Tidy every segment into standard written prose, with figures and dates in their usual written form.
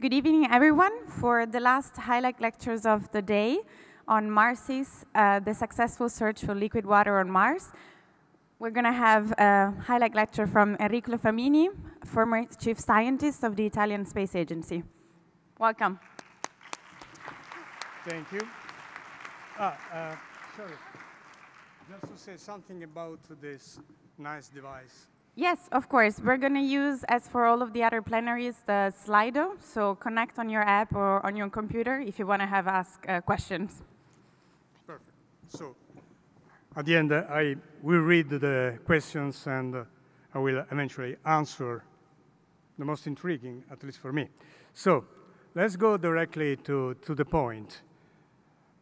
Good evening, everyone. For the last highlight lectures of the day on MARSIS, the successful search for liquid water on Mars, we're going to have a highlight lecture from Enrico Flamini, former chief scientist of the Italian Space Agency. Welcome. Thank you. Sorry, just to say something about this nice device. Yes, of course. We're going to use, as for all of the other plenaries, the Slido. So connect on your app or on your computer if you want to have ask questions. Perfect. So at the end, I will read the questions, and I will eventually answer the most intriguing, at least for me. So let's go directly to the point.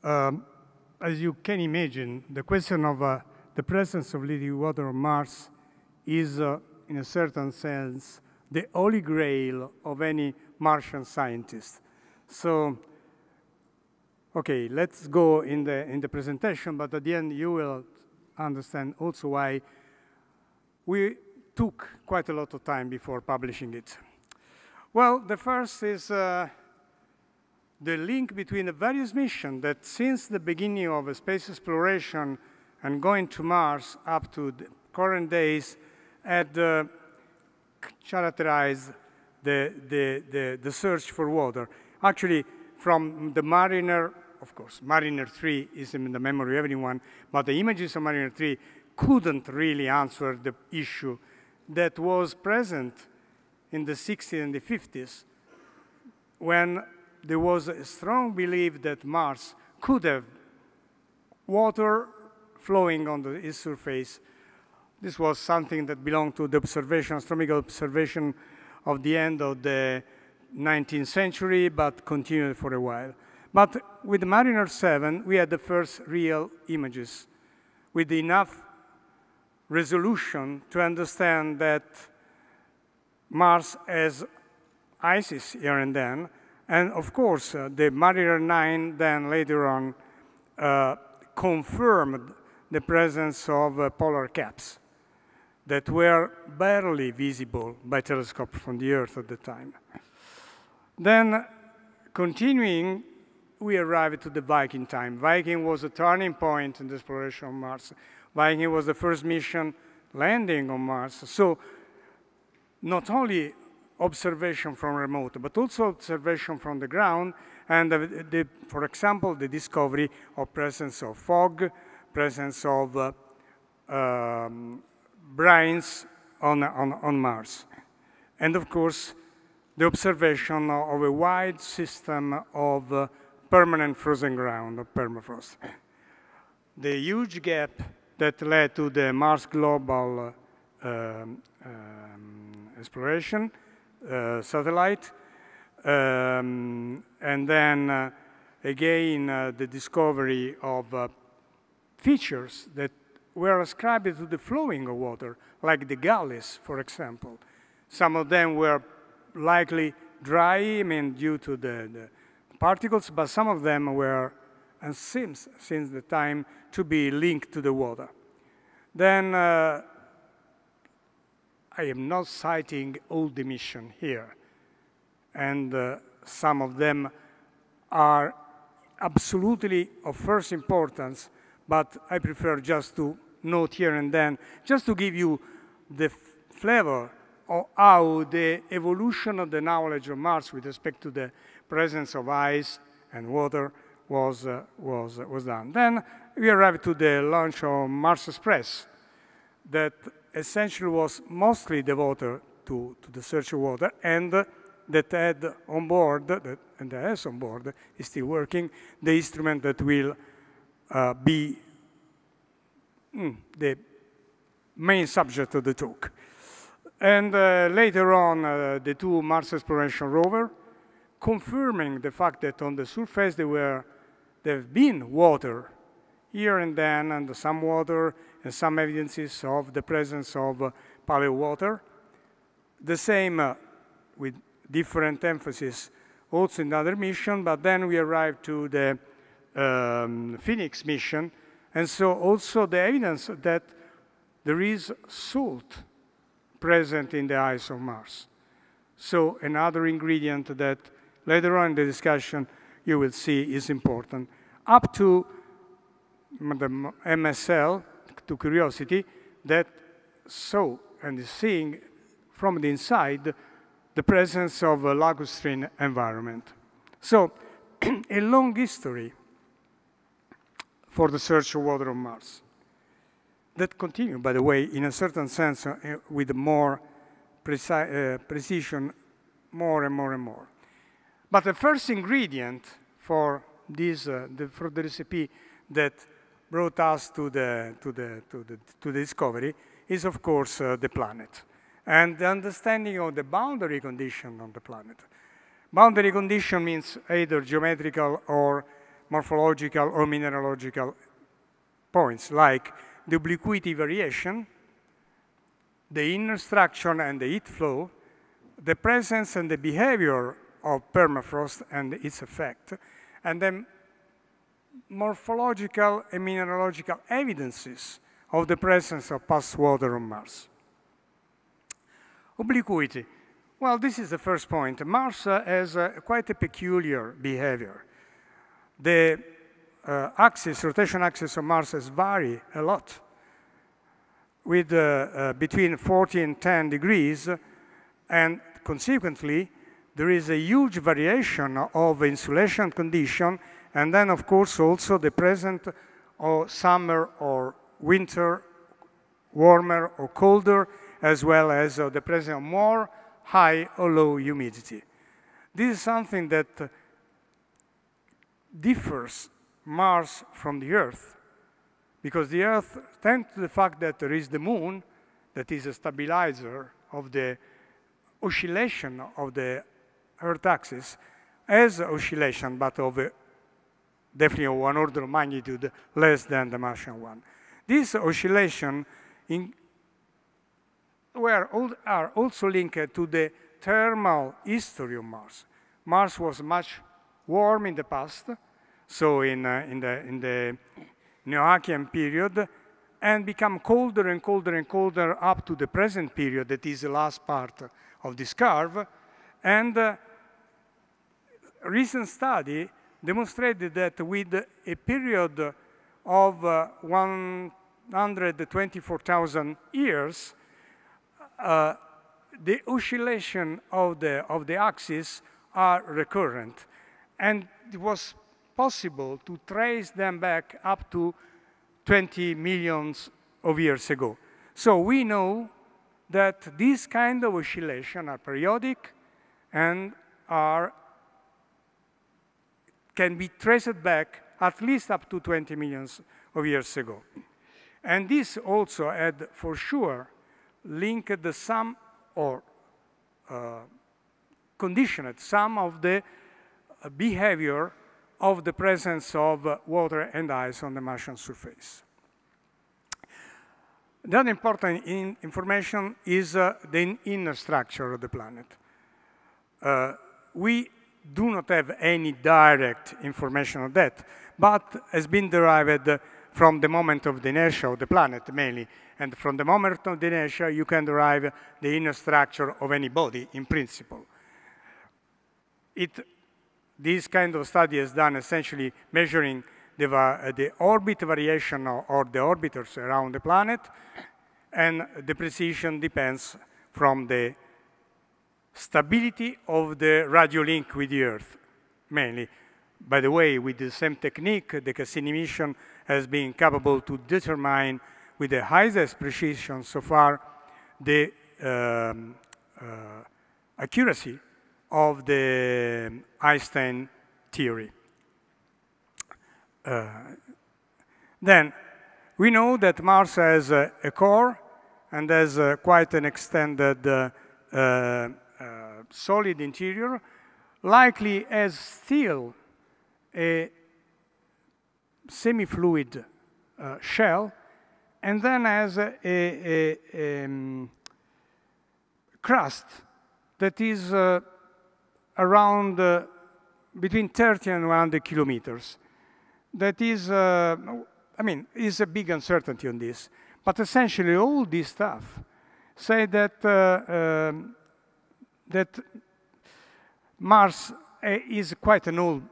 As you can imagine, the question of the presence of liquid water on Mars is, in a certain sense, the holy grail of any Martian scientist. So, okay, let's go in the presentation, but at the end you will understand also why we took quite a lot of time before publishing it. Well, the first is the link between the various missions that since the beginning of space exploration and going to Mars up to the current days had characterized the search for water. Actually, from the Mariner, of course, Mariner 3 is in the memory of everyone, but the images of Mariner 3 couldn't really answer the issue that was present in the 60s and the 50s when there was a strong belief that Mars could have water flowing on its surface. This was something that belonged to the observation, astronomical observation of the end of the 19th century, but continued for a while. But with Mariner 7, we had the first real images with enough resolution to understand that Mars has ISIS here and then. And of course, the Mariner 9 then later on confirmed the presence of polar caps that were barely visible by telescope from the Earth at the time. Then, continuing, we arrived to the Viking time. Viking was a turning point in the exploration of Mars. Viking was the first mission landing on Mars. So, not only observation from remote, but also observation from the ground, and for example, the discovery of presence of fog, presence of brines on Mars. And of course, the observation of a wide system of permanent frozen ground, of permafrost. The huge gap that led to the Mars Global Exploration satellite, and then again the discovery of features that were ascribed to the flowing of water, like the gullies, for example. Some of them were likely dry, I mean, due to the particles, but some of them were, and seems since the time, to be linked to the water. Then, I am not citing all the mission here, and some of them are absolutely of first importance, but I prefer just to note here and then, just to give you the flavor of how the evolution of the knowledge of Mars with respect to the presence of ice and water was done. Then we arrived to the launch of Mars Express, that essentially was mostly devoted to the search of water, and that had on board, and that has on board, is still working, the instrument that will be the main subject of the talk. And later on, the two Mars Exploration Rovers, confirming the fact that on the surface there have been water here and then, and some water and some evidences of the presence of paleo water. The same with different emphasis also in other mission, but then we arrived to the Phoenix mission, and so also the evidence that there is salt present in the ice of Mars. So another ingredient that later on in the discussion you will see is important. Up to the MSL, to Curiosity, that saw and is seeing from the inside the presence of a lacustrine environment. So, a long history for the search of water on Mars. That continued, by the way, in a certain sense, with more precision, more and more and more. But the first ingredient for this, for the recipe that brought us to the discovery is, of course, the planet and the understanding of the boundary condition on the planet. Boundary condition means either geometrical or morphological or mineralogical points, like the obliquity variation, the inner structure and the heat flow, the presence and the behavior of permafrost and its effect, and then morphological and mineralogical evidences of the presence of past water on Mars. Obliquity. Well, this is the first point. Mars has quite a peculiar behavior. The axis, rotation axis of Mars has varied a lot, with between 40 and 10 degrees, and consequently, there is a huge variation of insulation condition, and then, of course, also the presence of summer or winter, warmer or colder, as well as the presence of more high or low humidity. This is something that differs Mars from the Earth, because the Earth, thanks to the fact that there is the Moon, that is a stabilizer of the oscillation of the Earth axis, has oscillation, but of a, definitely one order of magnitude less than the Martian one. This oscillation are also linked to the thermal history of Mars. Mars was much warm in the past, so in the Neoachian period, and become colder and colder and colder up to the present period, that is the last part of this curve. And a recent study demonstrated that with a period of 124,000 years, the oscillation of the axis are recurrent, and it was possible to trace them back up to 20 millions of years ago. So we know that these kind of oscillations are periodic and can be traced back at least up to 20 millions of years ago. And this also had, for sure, linked the sum or conditioned some of the behavior of the presence of water and ice on the Martian surface. The other important information is the inner structure of the planet. We do not have any direct information on that, but has been derived from the moment of the inertia of the planet, mainly. And from the moment of the inertia, you can derive the inner structure of any body, in principle. This kind of study is done essentially measuring the orbit variation or the orbiters around the planet, and the precision depends from the stability of the radio link with the Earth, mainly. By the way, with the same technique, the Cassini mission has been capable to determine with the highest precision so far the accuracy of the Einstein theory. Then, we know that Mars has a core and has quite an extended solid interior, likely as still a semi-fluid shell, and then has a crust that is around between 30 and 100 kilometers. That is, I mean, is a big uncertainty on this. But essentially, all this stuff say that Mars is quite an old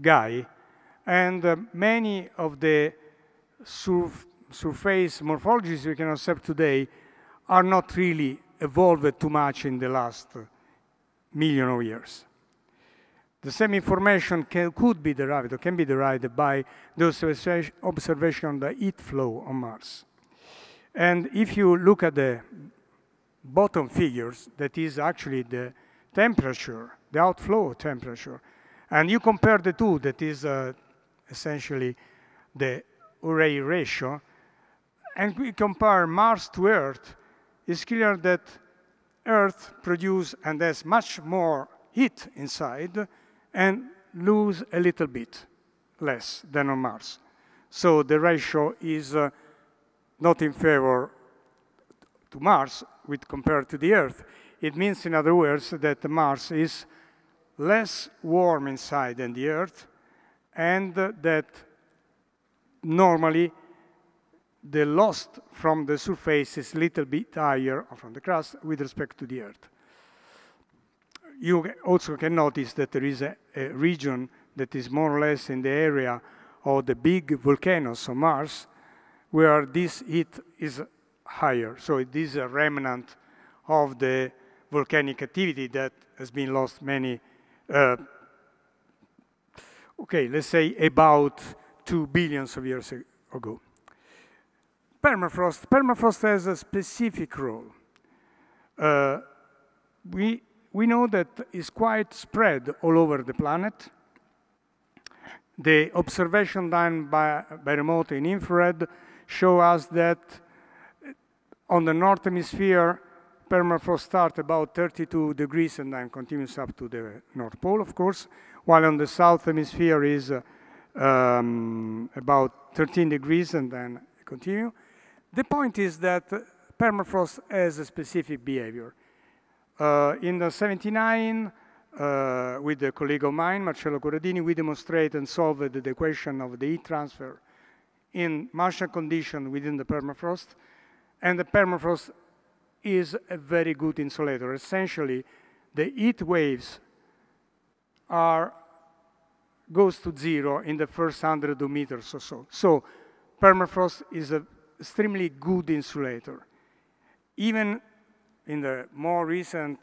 guy, and many of the surface morphologies we can observe today are not really evolved too much in the last million of years. The same information can be derived by the observation of the heat flow on Mars. And if you look at the bottom figures, that is actually the temperature, the outflow temperature, and you compare the two, that is essentially the Urey ratio, and we compare Mars to Earth, it's clear that Earth produces and has much more heat inside and lose a little bit less than on Mars. So the ratio is not in favor to Mars with compared to the Earth. It means, in other words, that Mars is less warm inside than the Earth, and that normally the loss from the surface is a little bit higher, or from the crust, with respect to the Earth. You also can notice that there is a region that is more or less in the area of the big volcanoes on Mars, where this heat is higher. So it is a remnant of the volcanic activity that has been lost many, let's say about 2 billion of years ago. Permafrost. Permafrost has a specific role. We know that it's quite spread all over the planet. The observation done by remote in infrared show us that on the North Hemisphere, permafrost starts about 32 degrees and then continues up to the North Pole, of course, while on the South Hemisphere is about 13 degrees and then continue. The point is that permafrost has a specific behavior. In the 79, with a colleague of mine, Marcello Corradini, we demonstrated and solved the equation of the heat transfer in Martian condition within the permafrost. And the permafrost is a very good insulator. Essentially, the heat waves goes to zero in the first 100 meters or so. So permafrost is an extremely good insulator. Even in the more recent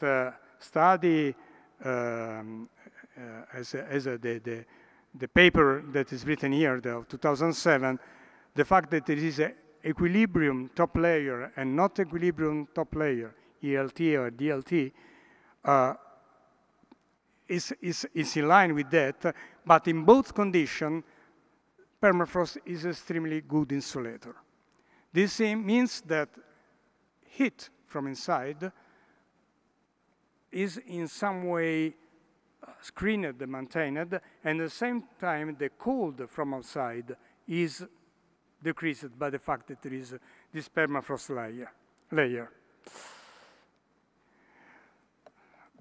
study, the paper that is written here, the 2007, the fact that there is an equilibrium top layer and not equilibrium top layer, ELT or DLT, is in line with that. But in both conditions, permafrost is an extremely good insulator. This means that heat from inside is in some way screened and maintained, and at the same time the cold from outside is decreased by the fact that there is this permafrost layer.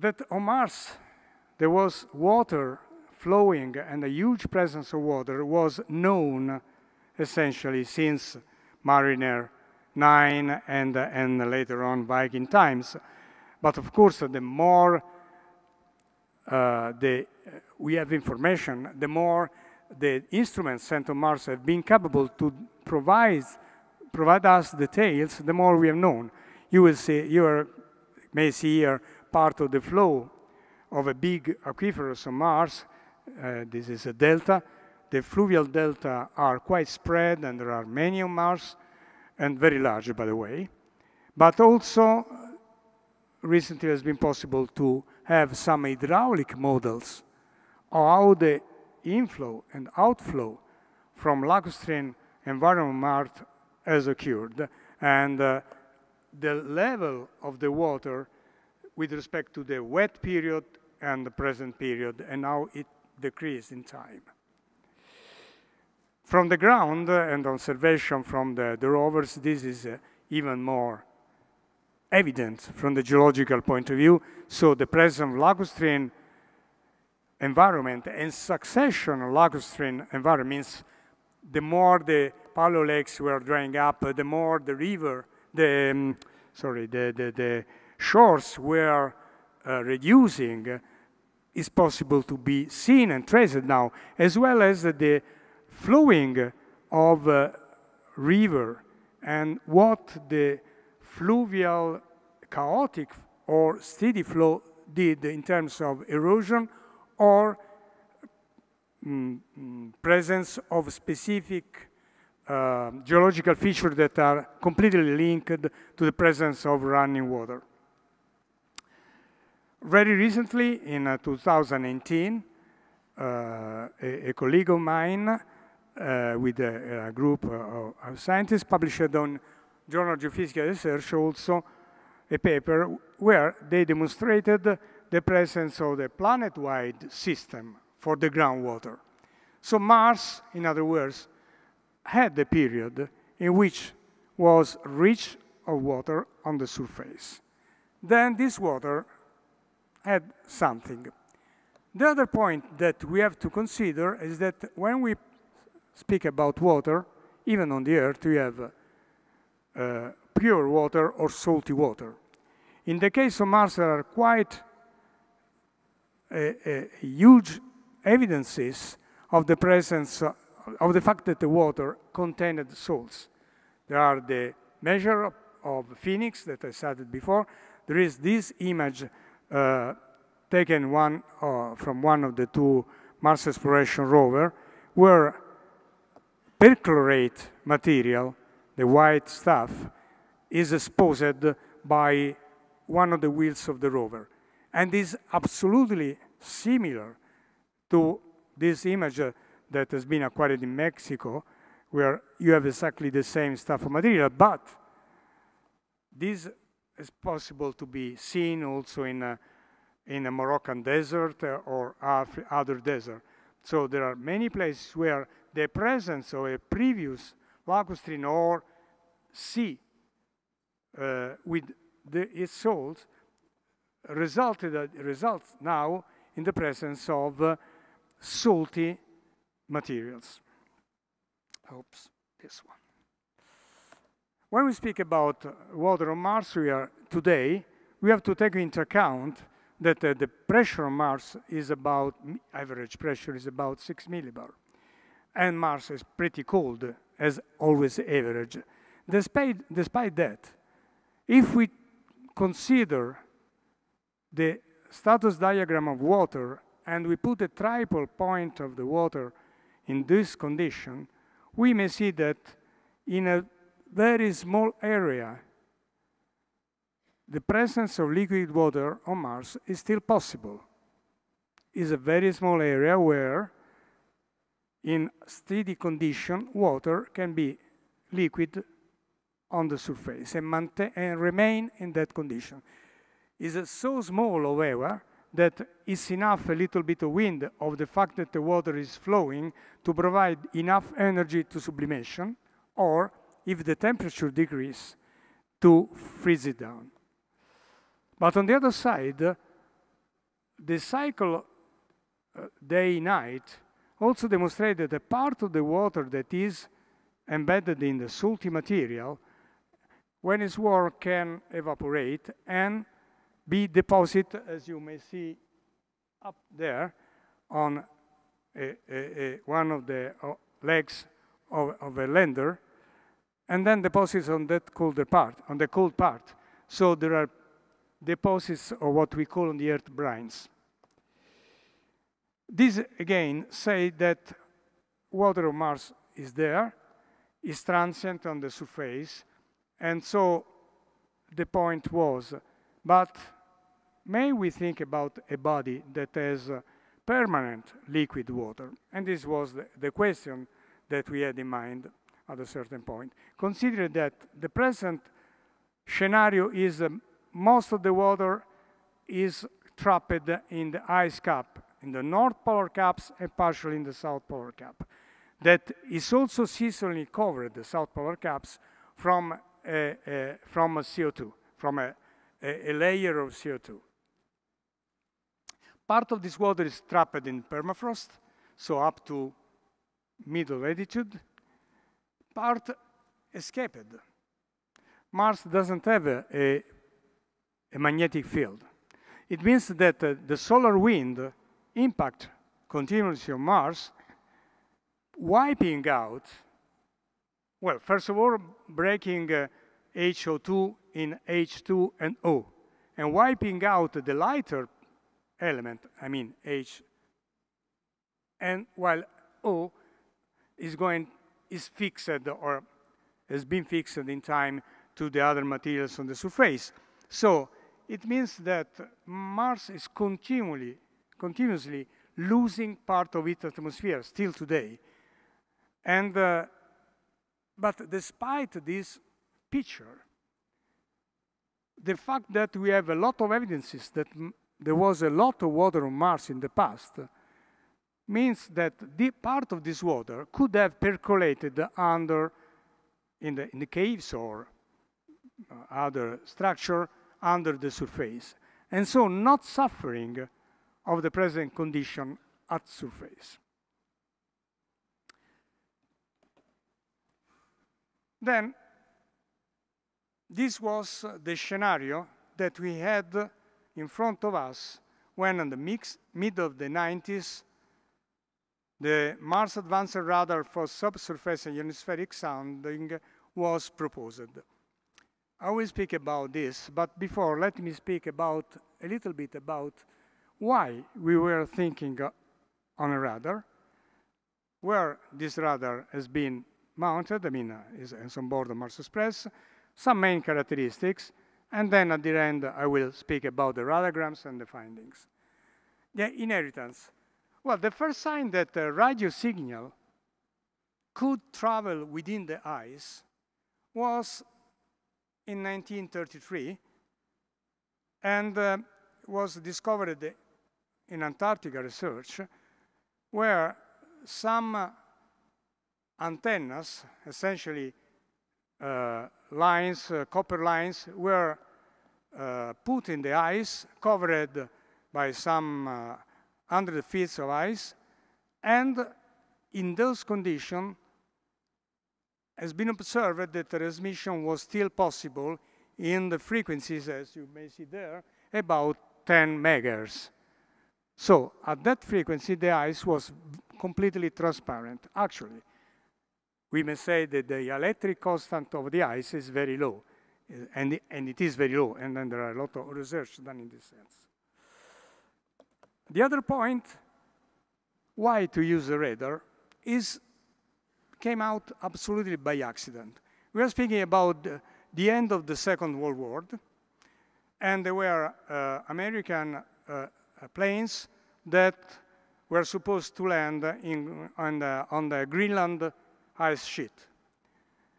That on Mars there was water flowing and a huge presence of water was known essentially since Mariner 9 and later on Viking times. But of course, the more we have information, the more the instruments sent to Mars have been capable to provide us details, the more we have known. You will see, you may see here part of the flow of a big aquiferous on Mars. This is a delta. The fluvial delta are quite spread, and there are many on Mars, and very large, by the way. But also, recently it has been possible to have some hydraulic models of how the inflow and outflow from lacustrine environment Mars has occurred, and the level of the water with respect to the wet period and the present period, and how it decreased in time. From the ground and observation from the rovers, this is even more evident from the geological point of view. So the presence of lacustrine environment and succession of lacustrine environments, the more the paleolakes were drying up, the more the shores were reducing, is possible to be seen and traced now, as well as the flowing of river and what the fluvial chaotic or steady flow did in terms of erosion or presence of specific geological features that are completely linked to the presence of running water. Very recently, in 2018, a colleague of mine with a group of scientists published on Journal of Geophysical Research also a paper where they demonstrated the presence of the planet-wide system for the groundwater. So Mars, in other words, had a period in which was rich of water on the surface. Then this water had something. The other point that we have to consider is that when we speak about water, even on the Earth, we have pure water or salty water. In the case of Mars, there are quite huge evidences of the presence of the fact that the water contained salts. There are the measure of Phoenix that I cited before. There is this image taken from one of the two Mars Exploration Rovers, where perchlorate material, the white stuff, is exposed by one of the wheels of the rover. And is absolutely similar to this image that has been acquired in Mexico, where you have exactly the same stuff of material, but this is possible to be seen also in a Moroccan desert or other desert. So there are many places where the presence of a previous lacustrine or sea with its salts results now in the presence of salty materials. Oops, this one. When we speak about water on Mars, we have to take into account that the pressure on Mars is about, average pressure is about 6 millibar. And Mars is pretty cold, as always average. Despite that, if we consider the status diagram of water and we put a triple point of the water in this condition, we may see that in a very small area, the presence of liquid water on Mars is still possible. It's a very small area where, in steady condition, water can be liquid on the surface and remain in that condition. It's so small, however, that it's enough a little bit of wind of the fact that the water is flowing to provide enough energy to sublimation, or if the temperature decreases, to freeze it down. But on the other side, the cycle day-night also demonstrates that a part of the water that is embedded in the salty material, when it's warm, can evaporate and be deposited, as you may see up there, on one of the legs of a lander, and then deposits on that colder part, on the cold part. So there are deposits of what we call on the Earth brines. This, again, say that water on Mars is there, is transient on the surface, and so the point was, but may we think about a body that has permanent liquid water? And this was the question that we had in mind at a certain point. Consider that the present scenario is most of the water is trapped in the ice cap, in the North Polar Caps and partially in the South Polar Cap. That is also seasonally covered, the South Polar Caps, from CO2, from a layer of CO2. Part of this water is trapped in permafrost, so up to middle latitude. Part escaped. Mars doesn't have a magnetic field. It means that the solar wind impact continuously on Mars, wiping out, well, first of all, breaking HO2 in H2 and O, and wiping out the lighter element, I mean H, and while O is fixed or has been fixed in time to the other materials on the surface. So it means that Mars is continuously losing part of its atmosphere still today. And but despite this picture, the fact that we have a lot of evidences that there was a lot of water on Mars in the past means that the part of this water could have percolated under in the caves or other structure under the surface, and so not suffering of the present condition at surface. Then, this was the scenario that we had in front of us when in the mid of the 90s, the Mars Advanced Radar for Subsurface and Ionospheric Sounding was proposed. I will speak about this, but before, let me speak about a little bit about why we were thinking on a radar, where this radar has been mounted, I mean, is on board the Mars Express, some main characteristics, and then at the end I will speak about the radargrams and the findings. The inheritance. Well, the first sign that a radio signal could travel within the ice was in 1933 and was discovered in Antarctica research, where some antennas, essentially lines, copper lines, were put in the ice, covered by some 100 feet of ice, and in those conditions has been observed that the transmission was still possible in the frequencies, as you may see there, about 10 megahertz. So at that frequency, the ice was completely transparent. Actually, we may say that the electric constant of the ice is very low, and it is very low, and then there are a lot of research done in this sense. The other point, why to use a radar, came out absolutely by accident. We are speaking about the end of the Second World War, and there were American planes that were supposed to land on the Greenland ice sheet.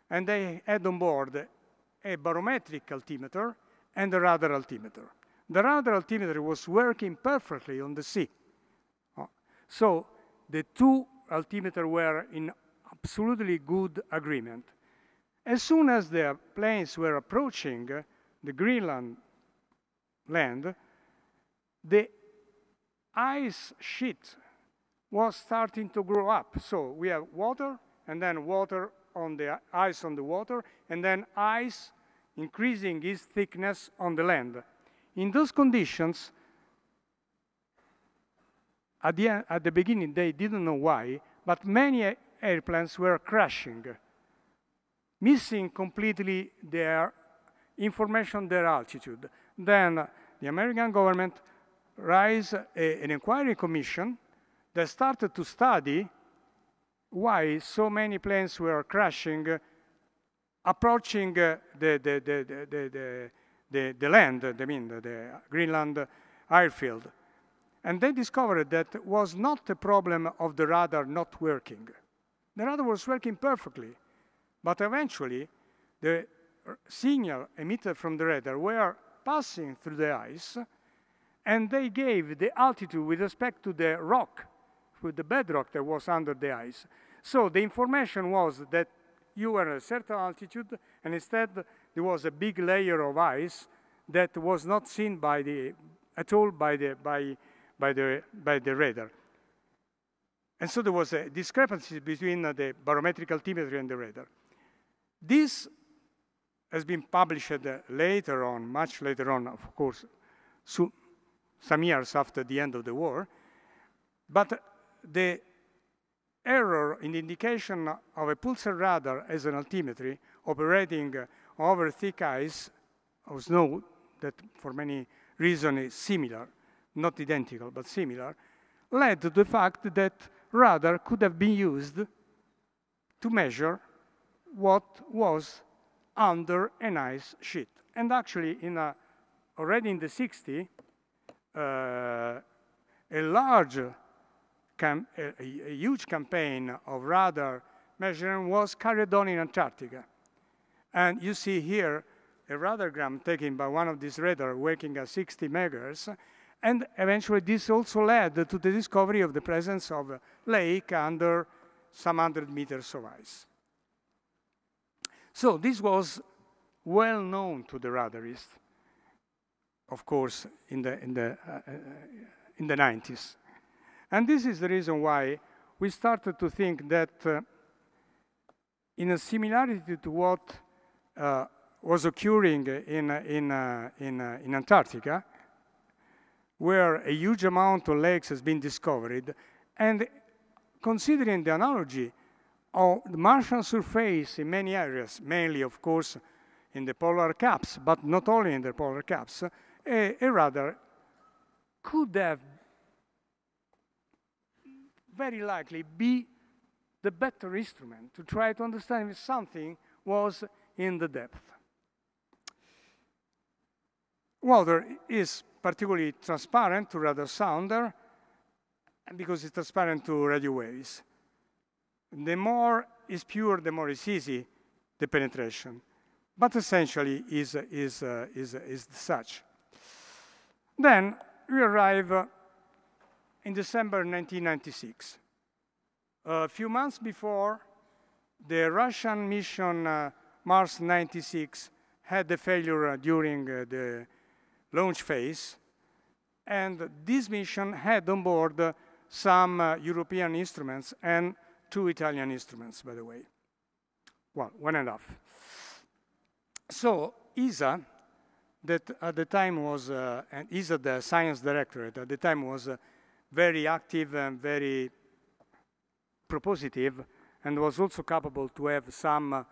And they had on board a barometric altimeter and a radar altimeter. The radar altimeter was working perfectly on the sea. So the two altimeters were in absolutely good agreement. As soon as the planes were approaching the Greenland land, the ice sheet was starting to grow up. So we have water, and then water on the ice on the water, and then ice increasing its thickness on the land. In those conditions, at the beginning they didn't know why, but many airplanes were crashing, missing completely their information, their altitude. Then the American government raised an inquiry commission that started to study why so many planes were crashing, approaching the land, I mean the Greenland airfield. And they discovered that it was not a problem of the radar not working. The radar was working perfectly, but eventually the signal emitted from the radar were passing through the ice, and they gave the altitude with respect to the rock, with the bedrock that was under the ice. So the information was that you were at a certain altitude, and instead there was a big layer of ice that was not seen at all by the radar. And so there was a discrepancy between the barometric altimetry and the radar. This has been published later on, much later on, of course, some years after the end of the war, But the error in the indication of a pulsar radar as an altimetry operating over thick ice or snow, that for many reasons is similar, not identical, but similar, led to the fact that radar could have been used to measure what was under an ice sheet. And actually, already in the 60s, a huge campaign of radar measurement was carried on in Antarctica. And you see here a radargram taken by one of these radar working at 60 megahertz. And eventually, this also led to the discovery of the presence of a lake under some 100 meters of ice. So this was well known to the radarists, of course, in the 90s. And this is the reason why we started to think that in a similarity to what was occurring in Antarctica, where a huge amount of lakes has been discovered, and considering the analogy of the Martian surface in many areas, mainly, of course, in the polar caps, but not only in the polar caps, a radar could have very likely be the better instrument to try to understand if something was in the depth. Water is particularly transparent to radar sounder because it's transparent to radio waves. The more is pure, the more is easy, the penetration. But essentially is such. Then we arrive in December 1996. A few months before, the Russian mission Mars 96 had a failure during the launch phase, and this mission had on board some European instruments and 2 Italian instruments, by the way. Well, 1.5. So ESA, that at the time was, and ESA, the science directorate, at the time was very active and very propositive, and was also capable to have some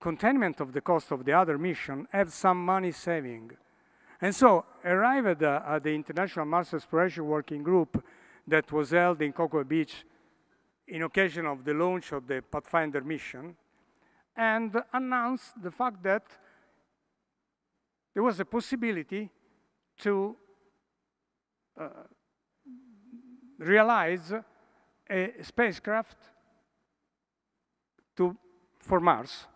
containment of the cost of the other mission, have some money saving. And so arrived at the International Mars Exploration Working Group that was held in Cocoa Beach in occasion of the launch of the Pathfinder mission, and announced the fact that there was a possibility to realize a spacecraft for Mars,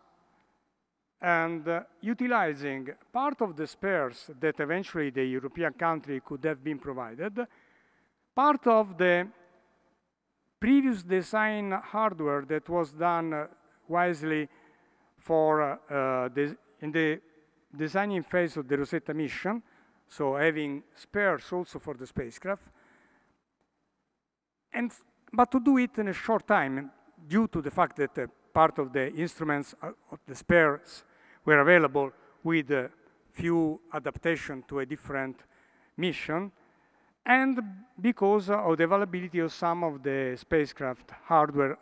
and utilizing part of the spares that eventually the European country could have been provided, part of the previous design hardware that was done wisely for in the designing phase of the Rosetta mission, so having spares also for the spacecraft, but to do it in a short time due to the fact that part of the instruments, of the spares, were available with a few adaptations to a different mission, and because of the availability of some of the spacecraft hardware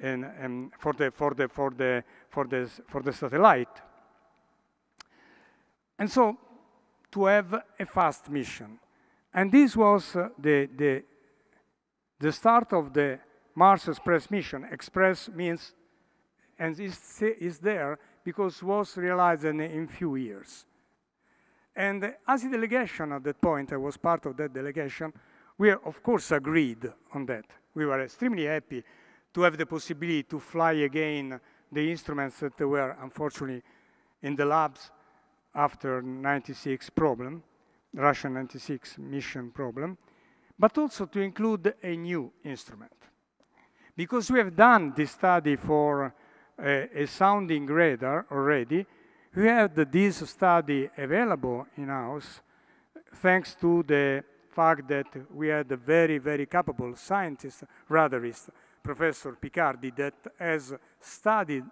and for the satellite. And so, to have a fast mission. And this was the start of the Mars Express mission. Express means, and is there because was realized in few years. And as a delegation at that point, I was part of that delegation, we of course agreed on that. We were extremely happy to have the possibility to fly again the instruments that were unfortunately in the labs after 96 problem, Russian 96 mission problem, but also to include a new instrument. Because we have done this study for a sounding radar already, we had this study available in-house thanks to the fact that we had a very, very capable scientist, radarist, Professor Piccardi, that has studied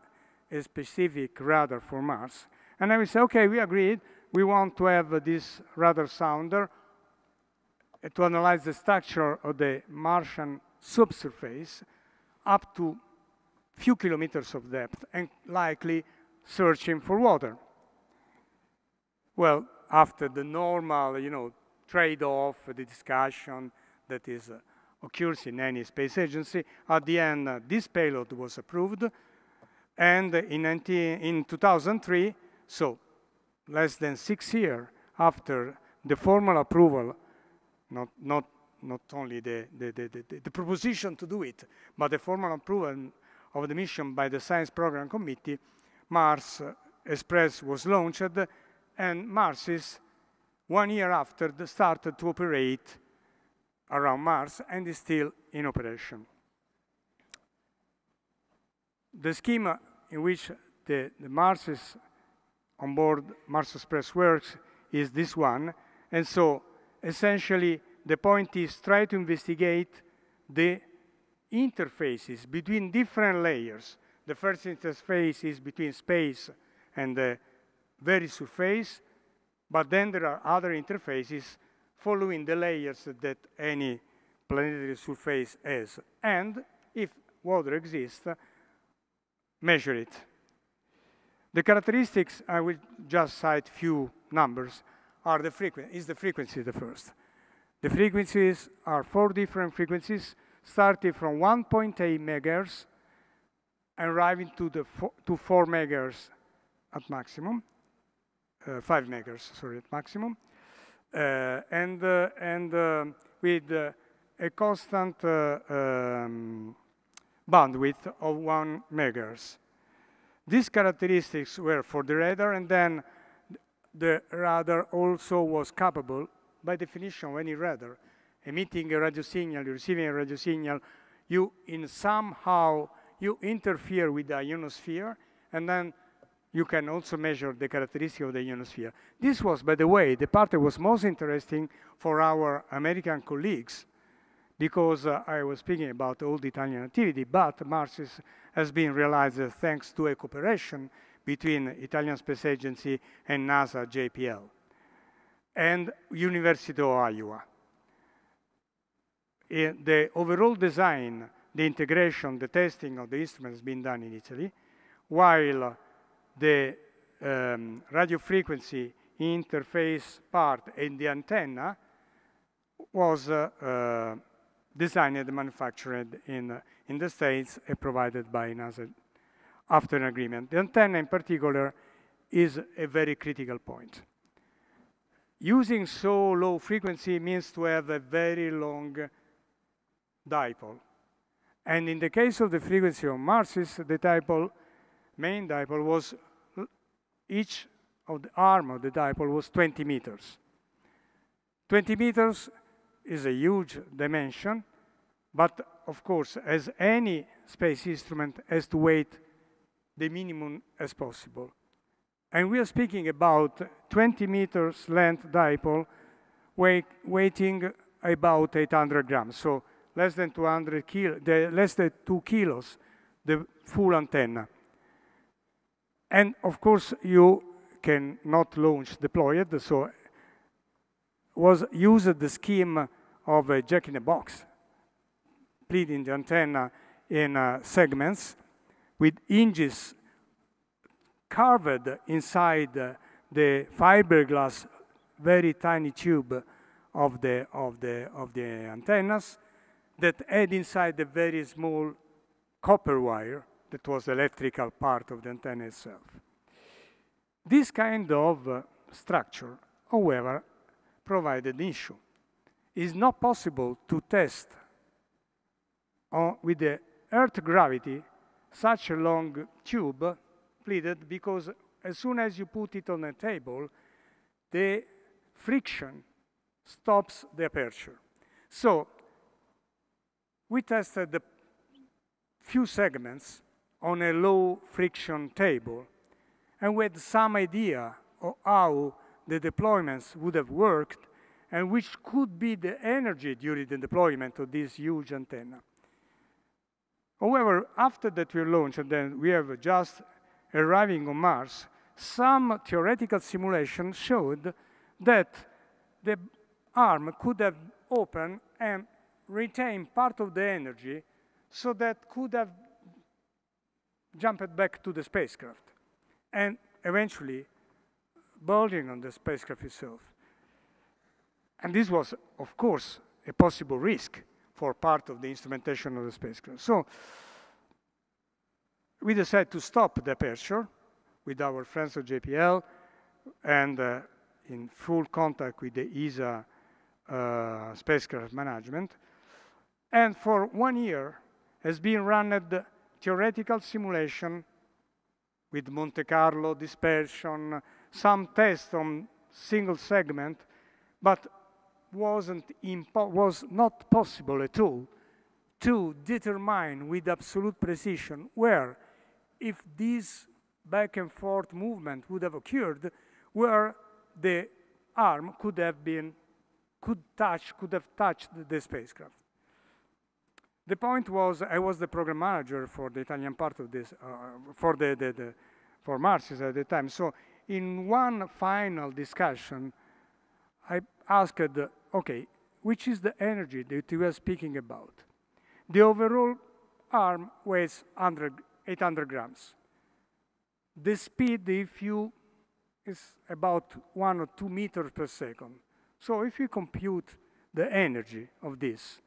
a specific radar for Mars. And I will say, okay, we agreed, we want to have this radar sounder to analyze the structure of the Martian subsurface up to few kilometers of depth and likely searching for water. Well, after the normal, trade-off, the discussion that is occurs in any space agency, at the end, this payload was approved. And in 2003, so less than 6 years after the formal approval, not only the proposition to do it, but the formal approval of the mission by the Science Program Committee, Mars Express was launched, and MARSIS, 1 year after, started to operate around Mars and is still in operation. The scheme in which the MARSIS on board Mars Express works is this one, and so essentially the point is try to investigate the interfaces between different layers. The first interface is between space and the very surface, but then there are other interfaces following the layers that any planetary surface has. And if water exists, measure it. The characteristics, I will just cite few numbers, are the frequency, is the frequency the first. The frequencies are 4 different frequencies, starting from 1.8 megahertz and arriving to 4 megahertz at maximum. 5 megahertz, sorry, at maximum. With a constant bandwidth of 1 megahertz. These characteristics were for the radar, and then the radar also was capable, by definition, of any radar. Emitting a radio signal, receiving a radio signal, you somehow interfere with the ionosphere, and then you can also measure the characteristics of the ionosphere. This was, by the way, the part that was most interesting for our American colleagues, because I was speaking about all the Italian activity, but MARSIS has been realized thanks to a cooperation between Italian Space Agency and NASA JPL and University of Iowa. The overall design, the integration, the testing of the instruments has been done in Italy, while the radio frequency interface part and the antenna was designed and manufactured in the States and provided by NASA after an agreement. The antenna in particular is a very critical point. Using so low frequency means to have a very long dipole. And in the case of the frequency of MARSIS, the dipole, main dipole was, each of the arm of the dipole was 20 meters. 20 meters is a huge dimension, but of course, as any space instrument has to weigh the minimum as possible. And we are speaking about 20 meters length dipole weighting about 800 grams, so less than 200 kilos, less than 2 kilos, the full antenna. And of course, you cannot launch deployed, so was used the scheme of a jack-in-a-box, splitting the antenna in segments with hinges carved inside the fiberglass, very tiny tube of the antennas that had inside the very small copper wire that was the electrical part of the antenna itself. This kind of structure, however, provided an issue. It's not possible to test with the Earth gravity such a long tube pleated because as soon as you put it on a table, the friction stops the aperture. So we tested the few segments on a low friction table and we had some idea of how the deployments would have worked and which could be the energy during the deployment of this huge antenna. However, after that we launched, and then we have just arriving on Mars, some theoretical simulation showed that the arm could have open and retain part of the energy so that could have jumped back to the spacecraft and eventually bulging on the spacecraft itself. And this was, of course, a possible risk for part of the instrumentation of the spacecraft. So we decided to stop the aperture with our friends at JPL and in full contact with the ESA spacecraft management. And for 1 year has been run at the theoretical simulation with Monte Carlo dispersion, some tests on single segment, but was not possible at all to determine with absolute precision where, if this back and forth movement would have occurred, where the arm could have been, could have touched the spacecraft. The point was, I was the program manager for the Italian part of this, for MARSIS at the time. So in one final discussion, I asked, okay, which is the energy that we are speaking about? The overall arm weighs 800 grams. The speed, if you, is about 1 or 2 meters per second. So if you compute the energy of this,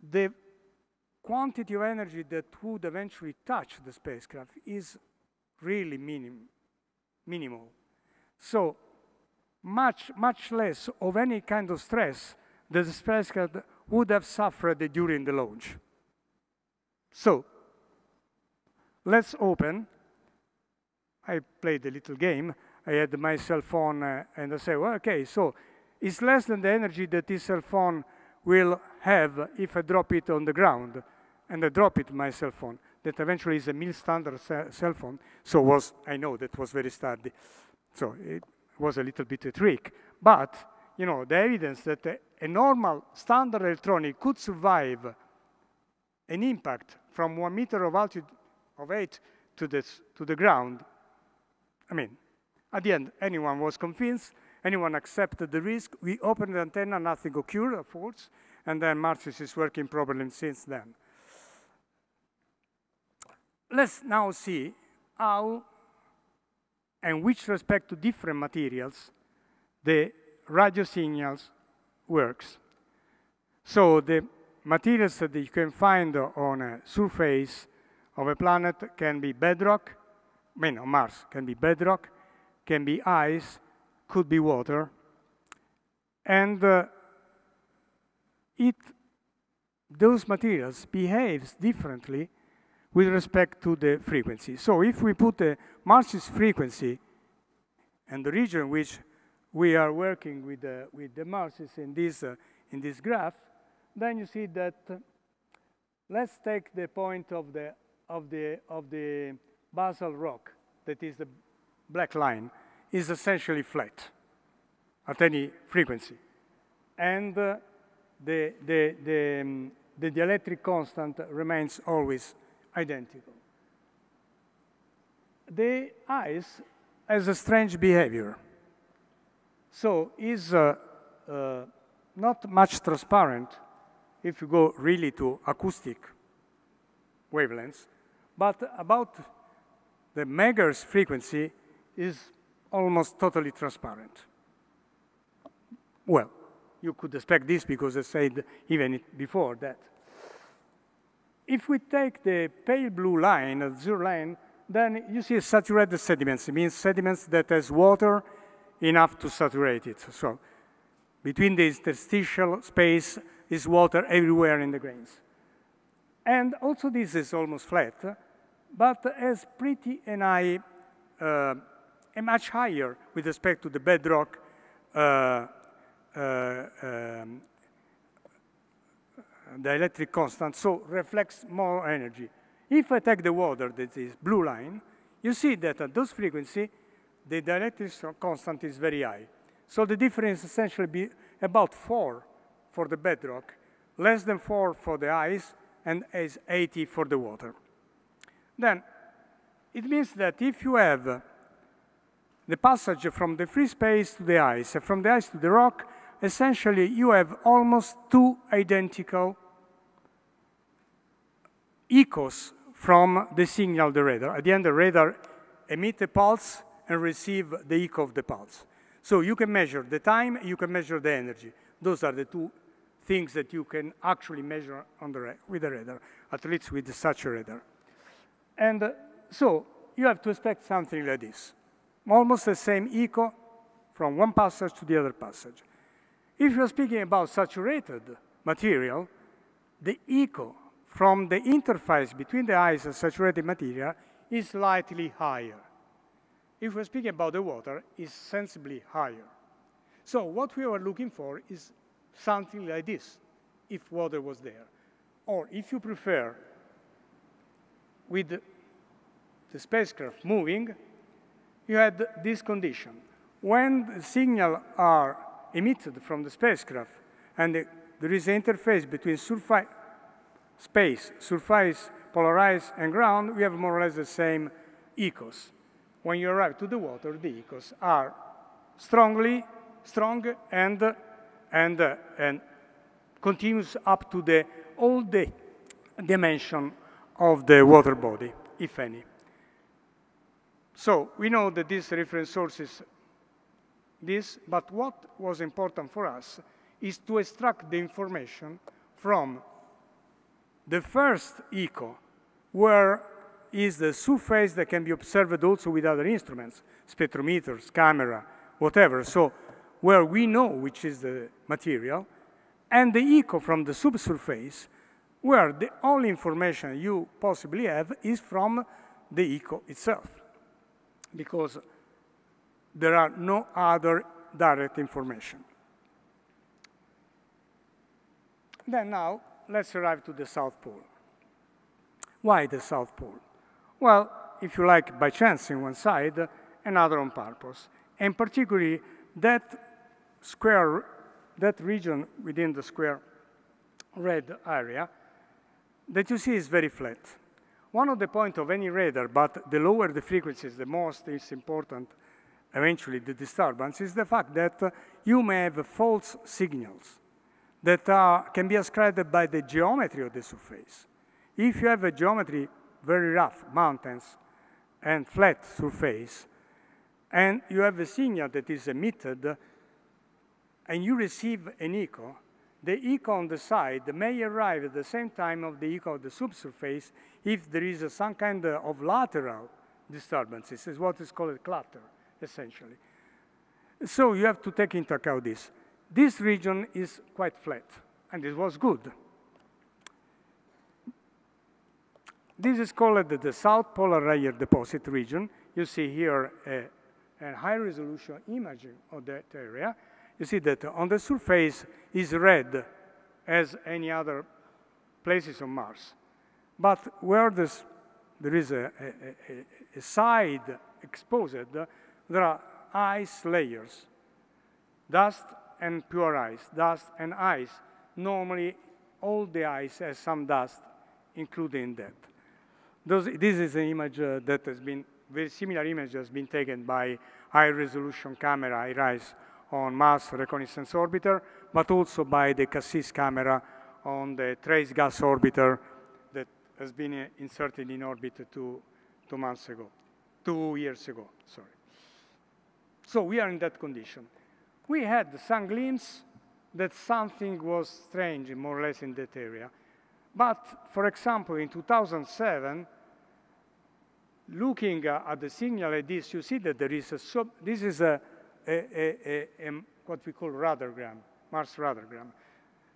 the quantity of energy that would eventually touch the spacecraft is really minimal. So much less of any kind of stress that the spacecraft would have suffered during the launch. So let's open. I played a little game. I had my cell phone and I said, well, okay, so it's less than the energy that this cell phone will have if I drop it on the ground. And I drop it, my cell phone, that eventually is a mil-standard cell phone. So was, I know that was very sturdy. So it was a little bit a trick. But, you know, the evidence that a normal standard electronic could survive an impact from 1 meter of altitude of height to the ground, I mean, at the end, anyone was convinced, anyone accepted the risk. We opened the antenna, nothing occurred, of course, and then MARSIS is working properly since then. Let's now see how and with respect to different materials the radio signals works. So the materials that you can find on a surface of a planet can be bedrock, I mean, on Mars, can be bedrock, can be ice, could be water, and those materials behaves differently with respect to the frequency. So if we put a MARSIS frequency and the region which we are working with the MARSIS in this graph, then you see that let's take the point of the basal rock, that is the black line, is essentially flat at any frequency. And the dielectric constant remains always identical. The ice has a strange behavior. So is not much transparent if you go really to acoustic wavelengths, but about the megahertz frequency is almost totally transparent. Well, you could expect this because I said even before that. If we take the pale blue line, the zero line, then you see saturated sediments. It means sediments that has water enough to saturate it. So between the interstitial space is water everywhere in the grains. And also this is almost flat, but has pretty and high, much higher with respect to the bedrock dielectric constant, so reflects more energy. If I take the water, that is blue line, you see that at those frequency, the dielectric constant is very high. So the difference essentially be about 4 for the bedrock, less than 4 for the ice, and is 80 for the water. Then it means that if you have the passage from the free space to the ice, and from the ice to the rock, essentially you have almost two identical echoes from the signal, the radar. At the end, the radar emits a pulse and receives the echo of the pulse. So you can measure the time, you can measure the energy. Those are the two things that you can actually measure on the with the radar, at least with such a radar. And so you have to expect something like this. Almost the same echo from one passage to the other passage. If you're speaking about saturated material, the echo from the interface between the ice and saturated material is slightly higher. If we're speaking about the water, it's sensibly higher. So what we were looking for is something like this, if water was there. Or if you prefer, with the spacecraft moving, you had this condition. When the signals are emitted from the spacecraft and there is an interface between surface, space, surface, polarized, and ground, we have more or less the same echoes. When you arrive to the water, the echoes are strong and continues up to the all the dimension of the water body, if any. So we know that this reference source is this, but what was important for us is to extract the information from the first echo, where is the surface that can be observed also with other instruments, spectrometers, camera, whatever. So where we know which is the material, and the echo from the subsurface, where the only information you possibly have is from the echo itself, because there are no other direct information. Then now, let's arrive to the South Pole. Why the South Pole? Well, if you like, by chance in one side, another on purpose. And particularly, that region within the square red area that you see is very flat. One of the points of any radar, but the lower the frequencies, the most is important, eventually the disturbance, is the fact that you may have false signals that can be ascribed by the geometry of the surface. If you have a geometry very rough, mountains and flat surface, and you have a signal that is emitted, and you receive an echo, the echo on the side may arrive at the same time of the echo of the subsurface if there is some kind of lateral disturbance. This is what is called clutter, essentially. So you have to take into account this. This region is quite flat, and it was good. This is called the South Polar Layer Deposit region. You see here a high-resolution imaging of that area. You see that on the surface is red, as any other places on Mars. But where there is a side exposed, there are ice layers, dust and pure ice, dust and ice. Normally, all the ice has some dust, including that. This is an image that has been, very similar image has been taken by high-resolution camera, IRIS, on Mars Reconnaissance orbiter, but also by the Cassis camera on the trace gas orbiter that has been inserted in orbit two years ago. Sorry. So we are in that condition. We had some glimpse that something was strange, more or less, in that area. But, for example, in 2007, looking at the signal like this, you see that there is a this is a what we call radargram, Mars radargram.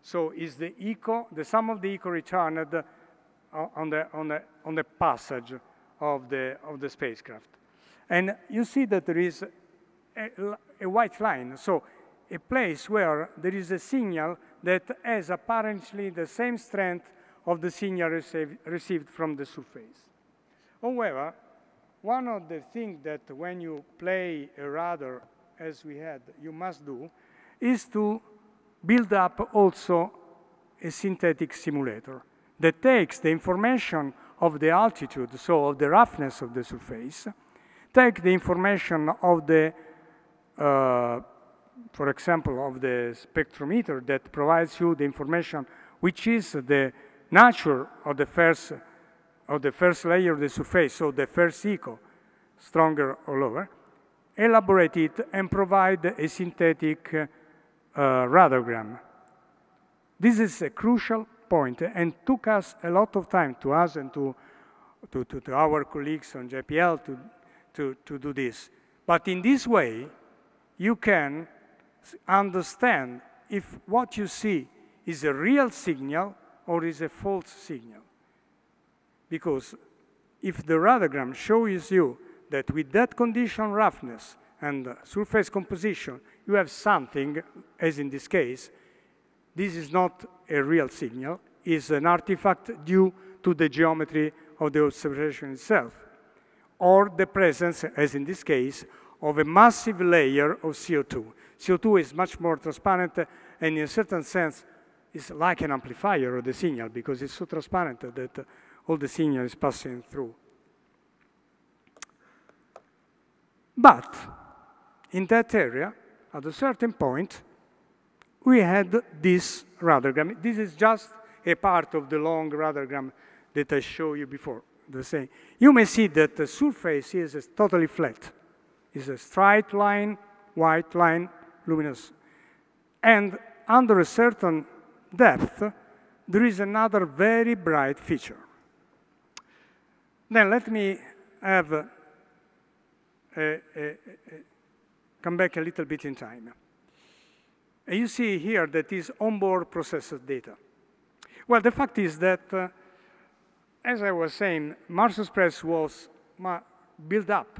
So is the echo, the sum of the echo returned on the passage of the spacecraft. And you see that there is a white line, so a place where there is a signal that has apparently the same strength of the signal received from the surface. However, one of the things that when you play a radar, as we had, you must do, is to build up also a synthetic simulator that takes the information of the altitude, so of the roughness of the surface, take the information of the for example, of the spectrometer that provides you the information which is the nature of the first layer of the surface, so the first echo, stronger or lower, elaborate it and provide a synthetic radagram. This is a crucial point and took us a lot of time, to us and to our colleagues on JPL to do this. But in this way, you can understand if what you see is a real signal or is a false signal. Because if the radagram shows you that with that condition roughness and surface composition, you have something, as in this case, this is not a real signal, it's an artifact due to the geometry of the observation itself, or the presence, as in this case, of a massive layer of CO2. CO2 is much more transparent, and in a certain sense, it's like an amplifier of the signal, because it's so transparent that all the signal is passing through. But in that area, at a certain point, we had this radagram. This is just a part of the long radagram that I showed you before. The same. You may see that the surface is totally flat. It's a straight line, white line, luminous. And under a certain depth, there is another very bright feature. Then let me have come back a little bit in time. And you see here that is onboard processed data. Well, the fact is that, as I was saying, Mars Express was built up,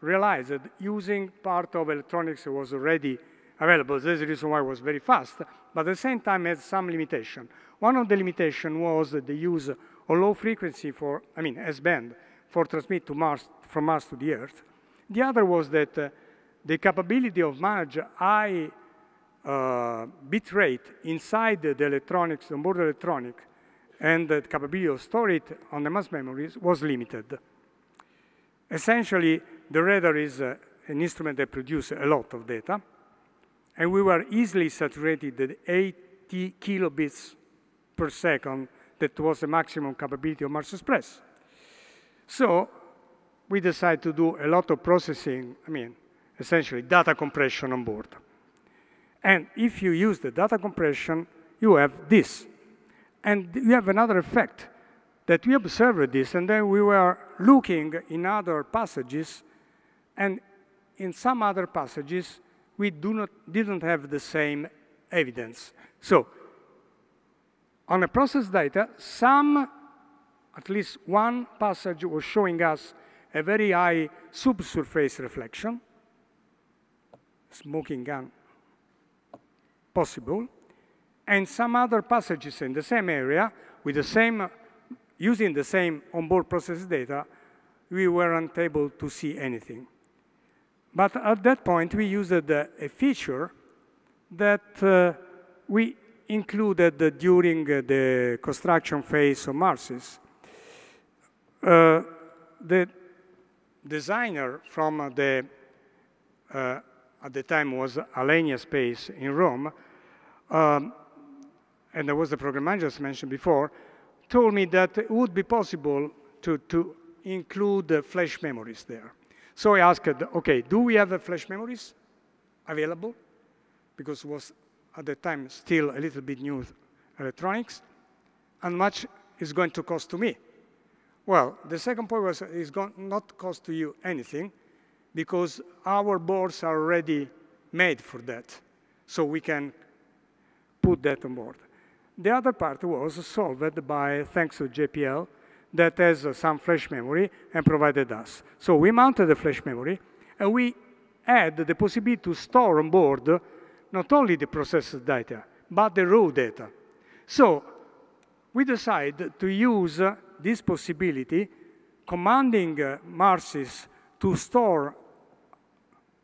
realized that using part of electronics that was already available. That's the reason why it was very fast, but at the same time had some limitation. One of the limitations was the use of low frequency for, I mean, S-band, for transmit to Mars, from Mars to the Earth. The other was that the capability of manage high bit rate inside the electronics, the onboard electronic, and the capability of storing it on the mass memories was limited. Essentially, the radar is an instrument that produces a lot of data, and we were easily saturated at 80 kilobits per second. That was the maximum capability of Mars Express. So we decided to do a lot of processing, I mean, essentially data compression on board. And if you use the data compression, you have this. And you have another effect, that we observed this, and then we were looking in other passages, and in some other passages, we didn't have the same evidence. So on the process data, some, at least one passage was showing us a very high subsurface reflection, smoking gun possible, and some other passages in the same area with the same, using the same onboard process data, we weren't able to see anything. But at that point, we used a feature that we included during the construction phase of MARSIS. The designer from the, at the time was Alenia Space in Rome, and there was the program manager as mentioned before, told me that it would be possible to include the flash memories there. So I asked, okay, do we have the flash memories available? Because it was at the time still a little bit new electronics, and much is going to cost to me. Well, the second point was it's going not cost to you anything because our boards are already made for that, so we can put that on board. The other part was solved by, thanks to JPL, that has some flash memory and provided us. So we mounted the flash memory, and we had the possibility to store on board not only the processed data, but the raw data. So we decided to use this possibility, commanding MARSIS to store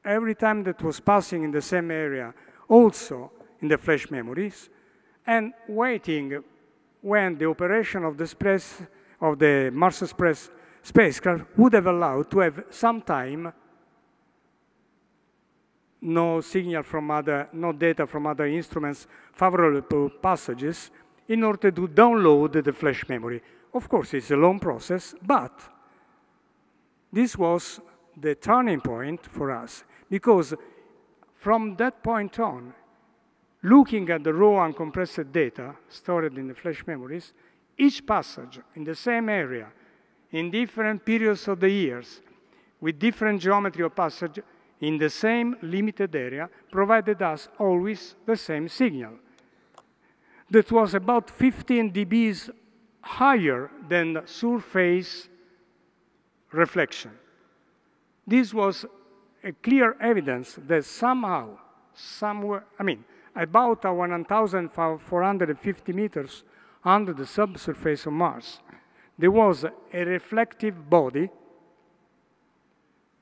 every time that was passing in the same area, also in the flash memories, and waiting when the operation of the, Mars Express spacecraft would have allowed to have some time no signal from other, no data from other instruments favorable passages in order to download the flash memory. Of course, it's a long process, but this was the turning point for us, because from that point on, looking at the raw uncompressed data stored in the flash memories, each passage in the same area, in different periods of the years, with different geometry of passage, in the same limited area, provided us always the same signal. That was about 15 dBs higher than surface reflection. This was a clear evidence that somehow, somewhere, I mean, about 1,450 meters under the subsurface of Mars, there was a reflective body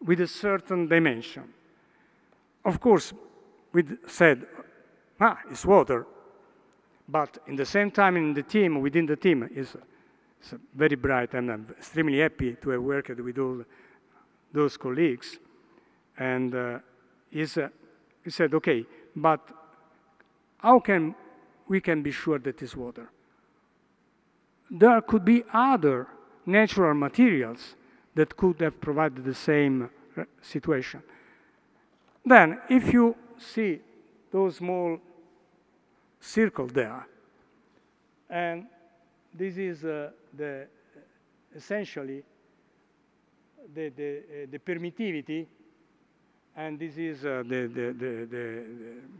with a certain dimension. Of course, we said, ah, it's water. But in the same time, in the team, within the team, is very bright, and I'm extremely happy to have worked with all those colleagues. And he said, okay, but how can we be sure that it's water? There could be other natural materials that could have provided the same situation. Then, if you see those small circles there, and this is essentially the permittivity, and this is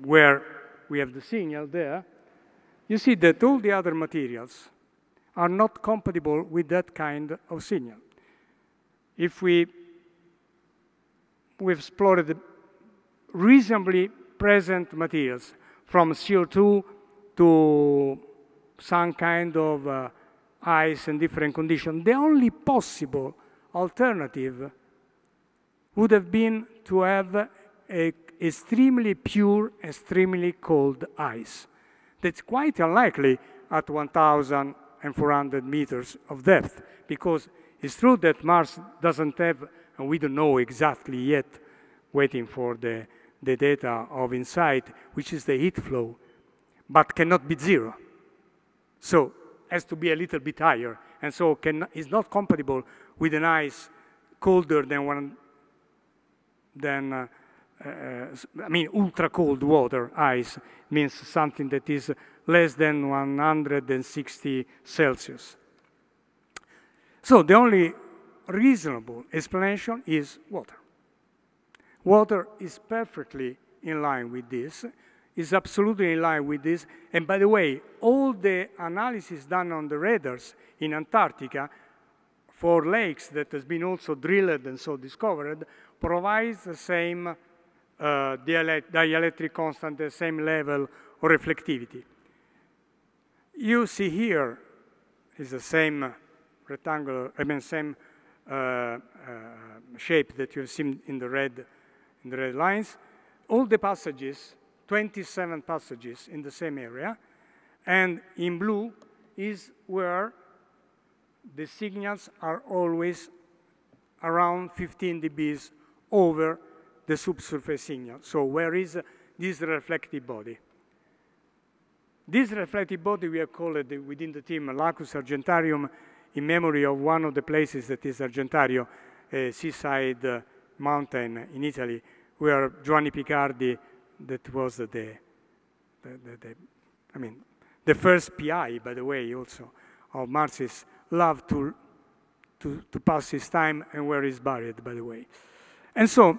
where we have the signal there, you see that all the other materials are not compatible with that kind of signal. If we explored the reasonably present materials, from CO2 to some kind of ice in different conditions, the only possible alternative would have been to have an extremely pure, extremely cold ice. That's quite unlikely at 1,400 meters of depth, because it's true that Mars doesn't have, and we don't know exactly yet, waiting for the data of InSight, which is the heat flow, but cannot be zero. So has to be a little bit higher, and so is not compatible with an ice colder than I mean, ultra cold water ice means something that is less than 160 Celsius. So the only reasonable explanation is water. Water is perfectly in line with this, is absolutely in line with this. And by the way, all the analysis done on the radars in Antarctica for lakes that has been also drilled and so discovered provides the same dielectric constant, the same level of reflectivity. You see here is the same rectangular, I mean, same shape that you've seen in the red lines. All the passages, 27 passages in the same area, and in blue is where the signals are always around 15 dBs over the subsurface signal. So where is this reflective body? This reflective body we have called within the team Lacus Argentarium, in memory of one of the places that is Argentario, a seaside mountain in Italy, where Giovanni Piccardi, that was I mean, the first PI, by the way, also of MARSIS, loved to pass his time, and where he's buried, by the way. And so,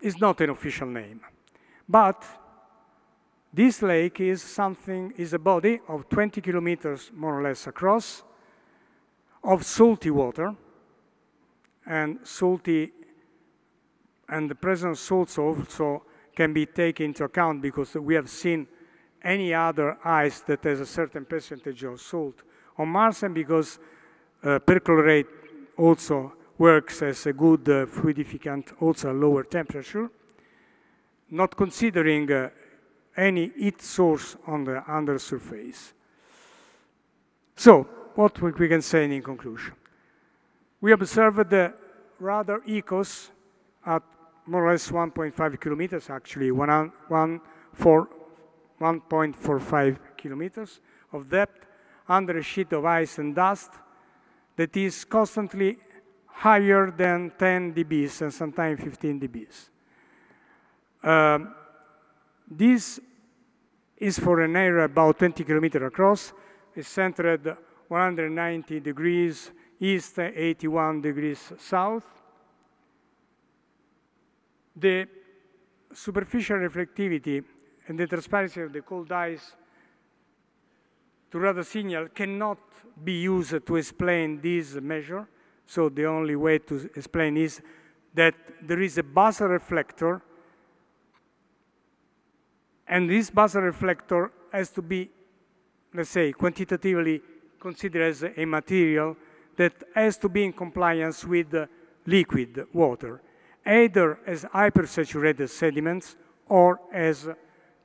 it's not an official name, but this lake is something, is a body of 20 kilometers more or less across, of salty water, and salty, and the presence of salts also can be taken into account, because we have seen any other ice that has a certain percentage of salt on Mars, and because perchlorate also works as a good fluidificant, also at lower temperature, not considering any heat source on the under surface. So, what we can say in conclusion? We observed the radar echoes at more or less 1.5 kilometers, actually 1.45 kilometers of depth under a sheet of ice and dust that is constantly higher than 10 dBs and sometimes 15 dBs. This is for an area about 20 kilometers across. It's centered 190 degrees east, 81 degrees south. The superficial reflectivity and the transparency of the cold ice to radar signal cannot be used to explain this measure. So the only way to explain is that there is a basal reflector, and this basal reflector has to be, let's say, quantitatively considered as a material that has to be in compliance with liquid water, either as hypersaturated sediments or as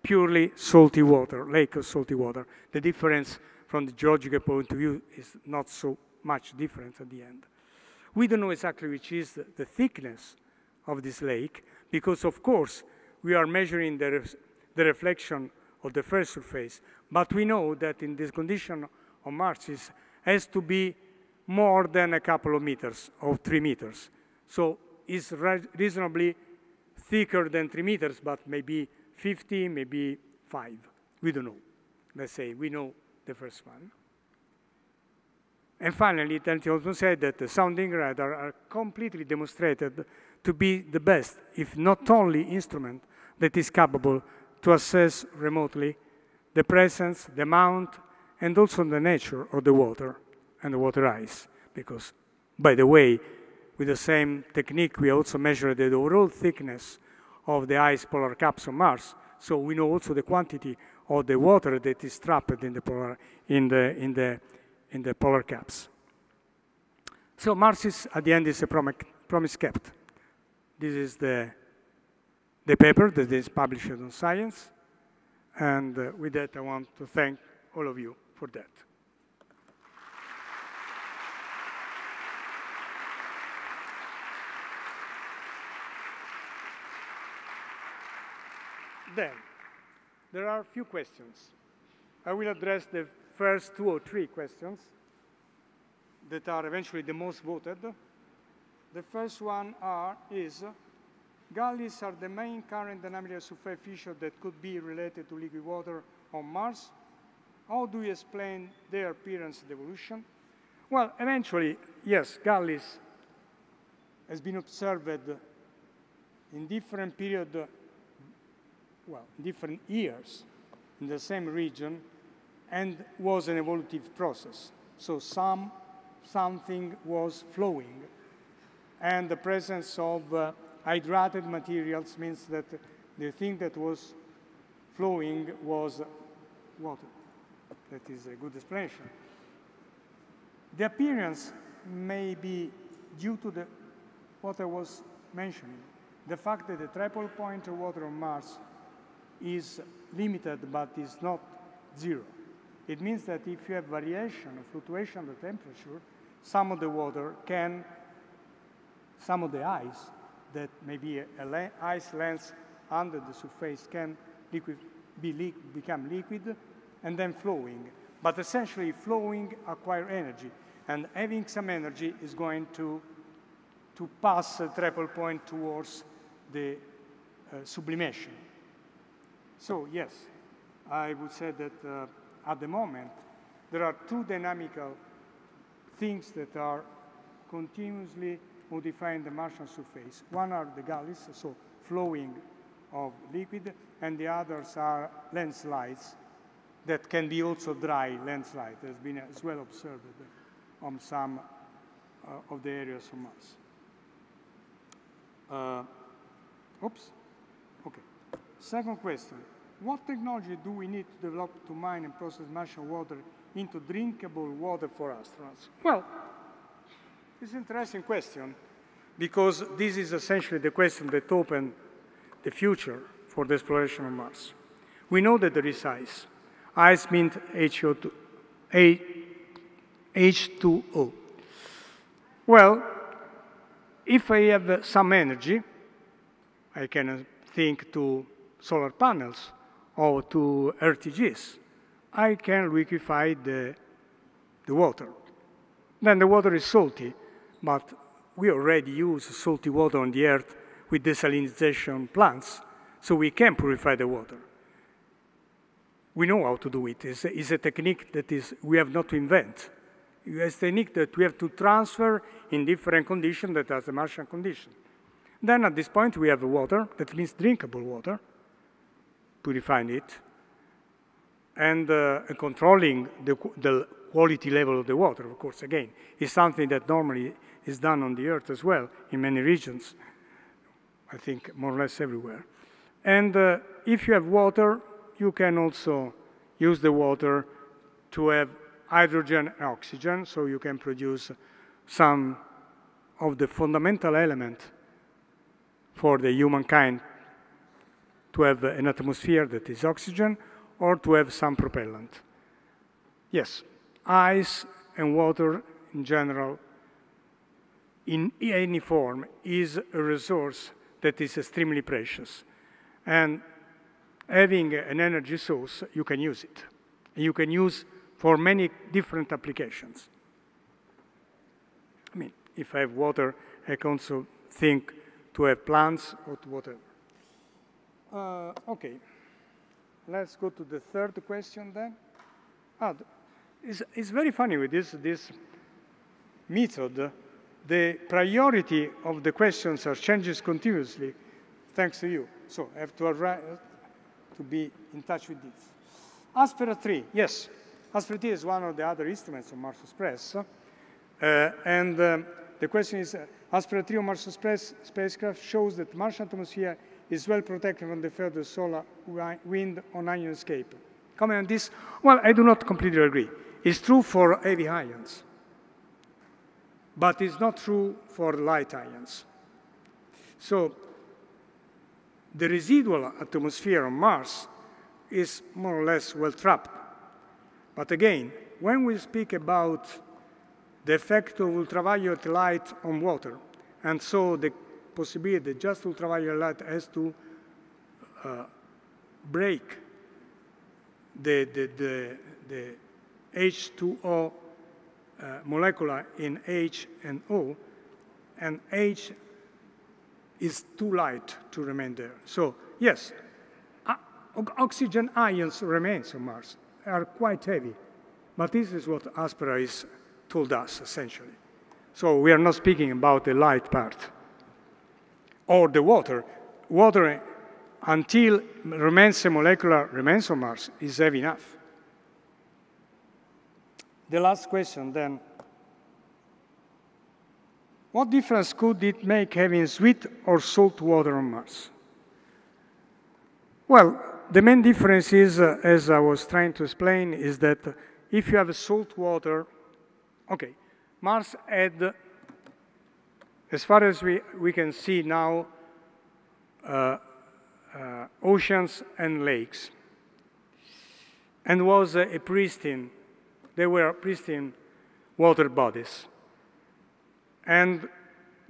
purely salty water, lake of salty water. The difference from the geological point of view is not so much different at the end. We don't know exactly which is the thickness of this lake because, of course, we are measuring the reflection of the first surface, but we know that in this condition on MARSIS has to be more than a couple of meters, or 3 meters. So it's reasonably thicker than 3 meters, but maybe 50, maybe 5. We don't know. Let's say we know the first one. And finally, Tanti also said that the sounding radar are completely demonstrated to be the best, if not only instrument, that is capable to assess remotely the presence, the amount, and also the nature of the water and the water ice. Because, by the way, with the same technique, we also measure the overall thickness of the ice polar caps on Mars. So we know also the quantity of the water that is trapped in the polar, in the polar caps. So MARSIS, at the end, is a promise kept. This is the paper that is published on Science. And with that, I want to thank all of you for that. Then, there are a few questions. I will address the first 2 or 3 questions that are eventually the most voted. The first one is, gullies are the main current dynamically surface feature that could be related to liquid water on Mars. How do you explain their appearance and evolution? Well, eventually, yes, gullies has been observed in different periods, well, different years in the same region, and was an evolutive process. So something was flowing, and the presence of hydrated materials means that the thing that was flowing was water. That is a good explanation. The appearance may be due to what I was mentioning, the fact that the triple point of water on Mars is limited but is not zero. It means that if you have variation or fluctuation of the temperature, some of the water can, some of the ice, that maybe an ice lens under the surface can become liquid and then flowing. But essentially, flowing acquires energy. And having some energy is going to pass the triple point towards the sublimation. So yes, I would say that at the moment, there are 2 dynamical things that are continuously modifying the Martian surface. One are the gullies, so flowing of liquid, and the others are landslides that can be also dry landslides. There's been as well observed on some of the areas of Mars. Okay. Second question, what technology do we need to develop to mine and process Martian water into drinkable water for astronauts? Well, it's an interesting question because this is essentially the question that opens the future for the exploration of Mars. We know that there is ice. Ice means H2O. Well, if I have some energy, I can think to solar panels or to RTGs. I can liquefy the water. Then the water is salty, but we already use salty water on the Earth with desalinization plants, so we can purify the water. We know how to do it. It's a technique that we have not to invent. It's a technique that we have to transfer in different conditions that are the Martian condition. Then at this point we have water, that means drinkable water, purifying it, and controlling the quality level of the water, of course, again, is something that normally is done on the Earth as well, in many regions, I think more or less everywhere. And if you have water, you can also use the water to have hydrogen and oxygen, so you can produce some of the fundamental element for the humankind to have an atmosphere that is oxygen, or to have some propellant. Yes, ice and water in general, in any form, is a resource that is extremely precious. And having an energy source, you can use it. You can use for many different applications. I mean, if I have water, I can also think to have plants or to whatever. Okay. Let's go to the third question then. It's very funny with this method. The priority of the questions are changes continuously, thanks to you. So I have to arrive to be in touch with this. Aspera 3, yes. Aspera 3 is one of the other instruments of Mars Express. The question is, Aspera 3 of Mars Express spacecraft shows that Martian atmosphere is well protected from the further solar wind on ion escape. Comment on this? Well, I do not completely agree. It's true for heavy ions, but it's not true for light ions. So the residual atmosphere on Mars is more or less well trapped. But again, when we speak about the effect of ultraviolet light on water, and so the possibility that just ultraviolet light has to break the H2O molecule in H and O, and H is too light to remain there. So yes, oxygen ions remains on Mars, are quite heavy, but this is what Aspera is told us essentially. So we are not speaking about the light part. Or the water. Water, until remains a molecular, remains on Mars, is heavy enough. The last question then. What difference could it make having sweet or salt water on Mars? Well, the main difference is, as I was trying to explain, is that if you have salt water, okay, Mars had, as far as we can see now, oceans and lakes, and was a pristine, they were pristine water bodies, and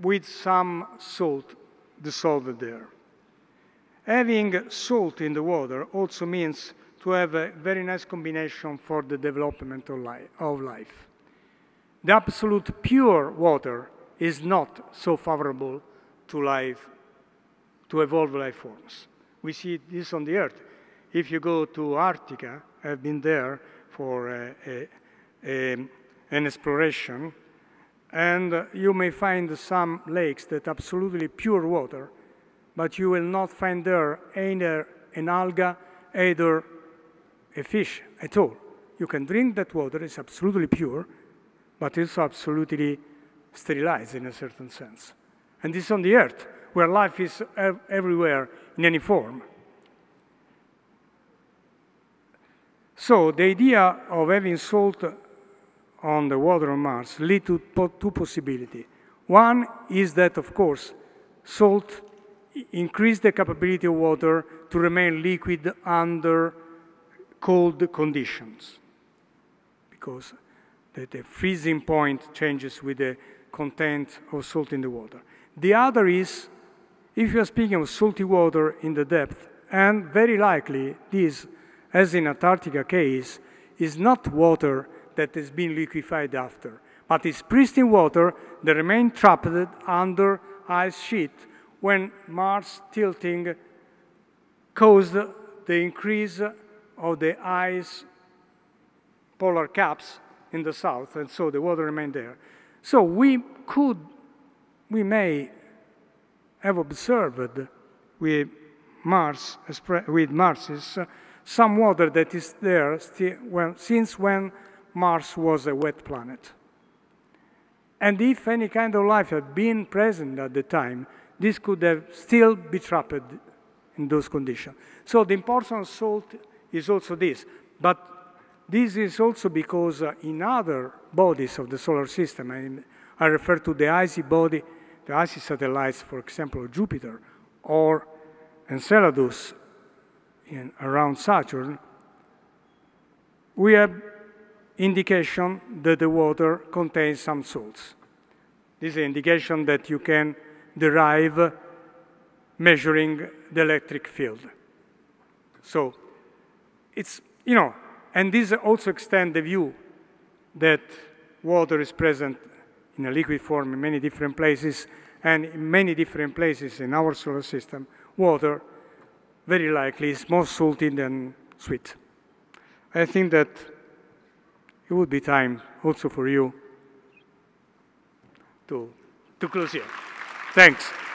with some salt dissolved there. Having salt in the water also means to have a very nice combination for the development of life. The absolute pure water is not so favorable to life, to evolve life forms. We see this on the Earth. If you go to Antarctica, I've been there for an exploration, and you may find some lakes that are absolutely pure water, but you will not find there either an alga, either a fish at all. You can drink that water, it's absolutely pure, but it's absolutely sterilized in a certain sense. And this is on the Earth, where life is everywhere in any form. So the idea of having salt on the water on Mars leads to two possibilities. One is that, of course, salt increases the capability of water to remain liquid under cold conditions, because the freezing point changes with the content of salt in the water. The other is if you are speaking of salty water in the depth, and very likely this, as in Antarctica case, is not water that has been liquefied after, but is pristine water that remained trapped under ice sheet when Mars tilting caused the increase of the ice polar caps in the south, and so the water remained there. So we may have observed with MARSIS some water that is there since when Mars was a wet planet. And if any kind of life had been present at the time, this could have still been trapped in those conditions. So the importance of salt is also this. But this is also because in other bodies of the solar system, I refer to the icy body, the icy satellites, for example, of Jupiter, or Enceladus around Saturn, we have indication that the water contains some salts. This is an indication that you can derive measuring the electric field. So it's, you know, and this also extends the view that water is present in a liquid form in many different places, and in many different places in our solar system, water very likely is more salty than sweet. I think that it would be time also for you to close here. Thanks.